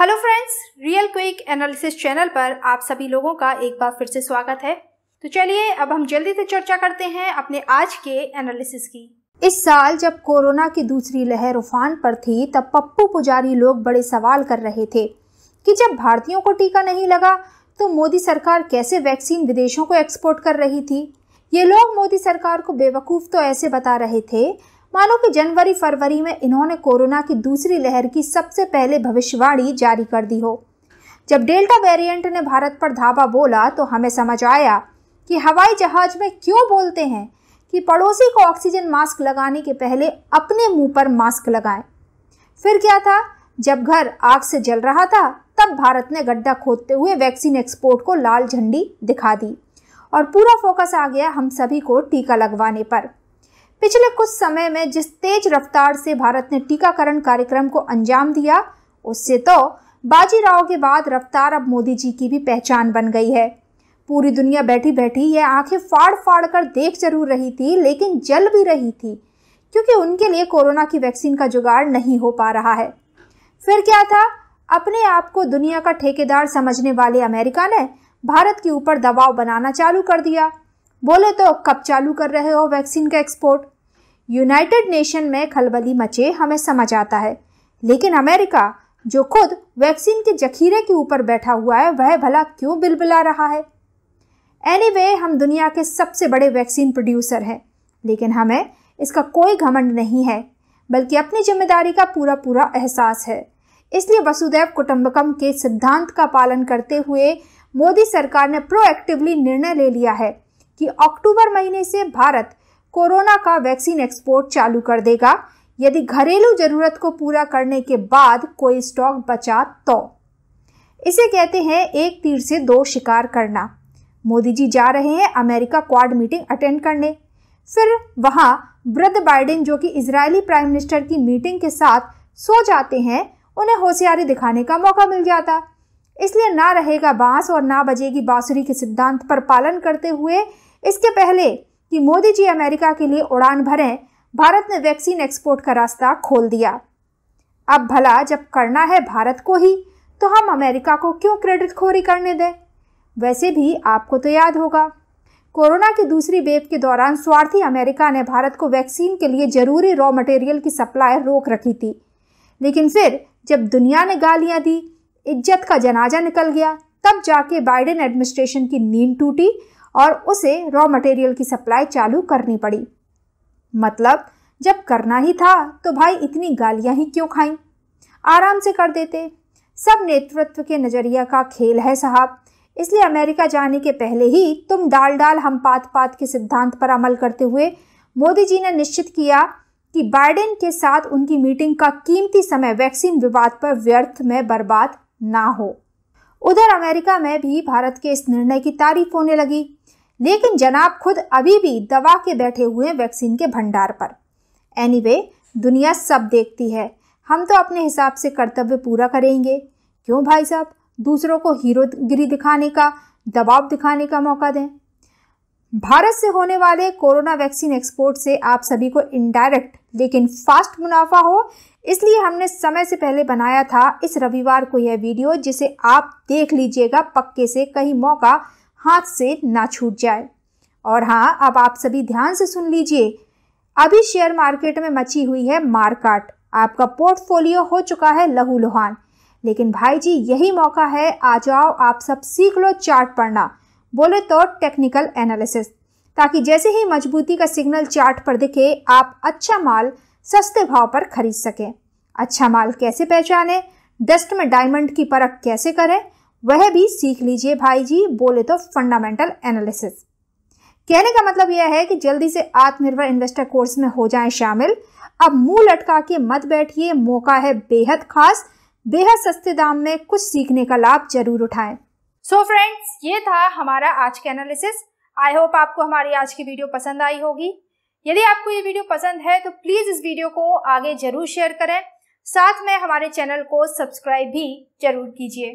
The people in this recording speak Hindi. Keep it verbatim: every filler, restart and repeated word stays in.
Hello friends, real quick analysis channel पर आप सभी लोगों का एक बार फिर से स्वागत है। तो चलिए अब हम जल्दी से चर्चा करते हैं अपने आज के एनालिसिस की। इस साल जब कोरोना की दूसरी लहर उफान पर थी तब पप्पू पुजारी लोग बड़े सवाल कर रहे थे कि जब भारतीयों को टीका नहीं लगा तो मोदी सरकार कैसे वैक्सीन विदेशों को एक्सपोर्ट कर रही थी। ये लोग मोदी सरकार को बेवकूफ़ तो ऐसे बता रहे थे मानो कि जनवरी फरवरी में इन्होंने कोरोना की दूसरी लहर की सबसे पहले भविष्यवाणी जारी कर दी हो। जब डेल्टा वेरिएंट ने भारत पर धावा बोला तो हमें समझ आया कि हवाई जहाज में क्यों बोलते हैं कि पड़ोसी को ऑक्सीजन मास्क लगाने के पहले अपने मुंह पर मास्क लगाएं। फिर क्या था, जब घर आग से जल रहा था तब भारत ने गड्ढा खोदते हुए वैक्सीन एक्सपोर्ट को लाल झंडी दिखा दी और पूरा फोकस आ गया हम सभी को टीका लगवाने पर। पिछले कुछ समय में जिस तेज रफ्तार से भारत ने टीकाकरण कार्यक्रम को अंजाम दिया उससे तो बाजीराव के बाद रफ्तार अब मोदी जी की भी पहचान बन गई है। पूरी दुनिया बैठी बैठी यह आंखें फाड़ फाड़ कर देख जरूर रही थी लेकिन जल भी रही थी क्योंकि उनके लिए कोरोना की वैक्सीन का जुगाड़ नहीं हो पा रहा है। फिर क्या था, अपने आप को दुनिया का ठेकेदार समझने वाले अमेरिका ने भारत के ऊपर दबाव बनाना चालू कर दिया। बोले तो कब चालू कर रहे हो वैक्सीन का एक्सपोर्ट। यूनाइटेड नेशन में खलबली मचे हमें समझ आता है लेकिन अमेरिका जो खुद वैक्सीन के जखीरे के ऊपर बैठा हुआ है वह भला क्यों बिलबिला रहा है। एनीवे, हम दुनिया के सबसे बड़े वैक्सीन प्रोड्यूसर हैं लेकिन हमें इसका कोई घमंड नहीं है बल्कि अपनी जिम्मेदारी का पूरा पूरा एहसास है। इसलिए वसुधैव कुटुम्बकम के सिद्धांत का पालन करते हुए मोदी सरकार ने प्रोएक्टिवली निर्णय ले लिया है कि अक्टूबर महीने से भारत कोरोना का वैक्सीन एक्सपोर्ट चालू कर देगा यदि घरेलू जरूरत को पूरा करने के बाद कोई स्टॉक बचा तो। इसे कहते हैं एक तीर से दो शिकार करना। मोदी जी जा रहे हैं अमेरिका क्वाड मीटिंग अटेंड करने, फिर वहाँ वृद्ध बाइडेन जो कि इजरायली प्राइम मिनिस्टर की मीटिंग के साथ सो जाते हैं उन्हें होशियारी दिखाने का मौका मिल जाता। इसलिए ना रहेगा बांस और ना बजेगी बांसुरी के सिद्धांत पर पालन करते हुए इसके पहले कि मोदी जी अमेरिका के लिए उड़ान भरें भारत ने वैक्सीन एक्सपोर्ट का रास्ता खोल दिया। अब भला जब करना है भारत को ही तो हम अमेरिका को क्यों क्रेडिट खोरी करने दें। वैसे भी आपको तो याद होगा कोरोना की दूसरी वेव के दौरान स्वार्थी अमेरिका ने भारत को वैक्सीन के लिए ज़रूरी रॉ मटेरियल की सप्लाई रोक रखी थी लेकिन फिर जब दुनिया ने गालियाँ दी, इज्जत का जनाजा निकल गया, तब जाके बाइडेन एडमिनिस्ट्रेशन की नींद टूटी और उसे रॉ मटेरियल की सप्लाई चालू करनी पड़ी। मतलब जब करना ही था तो भाई इतनी गालियां ही क्यों खाई, आराम से कर देते। सब नेतृत्व के नज़रिया का खेल है साहब। इसलिए अमेरिका जाने के पहले ही तुम डाल डाल हम पात पात के सिद्धांत पर अमल करते हुए मोदी जी ने निश्चित किया कि बाइडेन के साथ उनकी मीटिंग का कीमती समय वैक्सीन विवाद पर व्यर्थ में बर्बाद ना हो। उधर अमेरिका में भी भारत के इस निर्णय की तारीफ होने लगी लेकिन जनाब खुद अभी भी दबा के बैठे हुए हैं वैक्सीन के भंडार पर। एनीवे, दुनिया सब देखती है, हम तो अपने हिसाब से कर्तव्य पूरा करेंगे। क्यों भाई साहब दूसरों को हीरोगिरी दिखाने का, दबाव दिखाने का मौका दें। भारत से होने वाले कोरोना वैक्सीन एक्सपोर्ट से आप सभी को इनडायरेक्ट लेकिन फास्ट मुनाफा हो इसलिए हमने समय से पहले बनाया था इस रविवार को यह वीडियो, जिसे आप देख लीजिएगा पक्के से, कहीं मौका हाथ से ना छूट जाए। और हाँ, अब आप सभी ध्यान से सुन लीजिए। अभी शेयर मार्केट में मची हुई है मारकाट, आपका पोर्टफोलियो हो चुका है लहूलुहान। लेकिन भाई जी यही मौका है, आ जाओ आप सब सीख लो चार्ट पढ़ना, बोले तो टेक्निकल एनालिसिस, ताकि जैसे ही मजबूती का सिग्नल चार्ट पर दिखे आप अच्छा माल सस्ते भाव पर खरीद सकें। अच्छा माल कैसे पहचानें, डस्ट में डायमंड की परख कैसे करें, वह भी सीख लीजिए भाई जी, बोले तो फंडामेंटल एनालिसिस। कहने का मतलब यह है कि जल्दी से आत्मनिर्भर इन्वेस्टर कोर्स में हो जाएं शामिल। अब मुंह लटका के मत बैठिए, मौका है बेहद खास, बेहद सस्ते दाम में कुछ सीखने का लाभ जरूर उठाएं। सो फ्रेंड्स, ये था हमारा आज का एनालिसिस। आई होप आपको हमारी आज की वीडियो पसंद आई होगी। यदि आपको ये वीडियो पसंद है तो प्लीज़ इस वीडियो को आगे जरूर शेयर करें, साथ में हमारे चैनल को सब्सक्राइब भी जरूर कीजिए।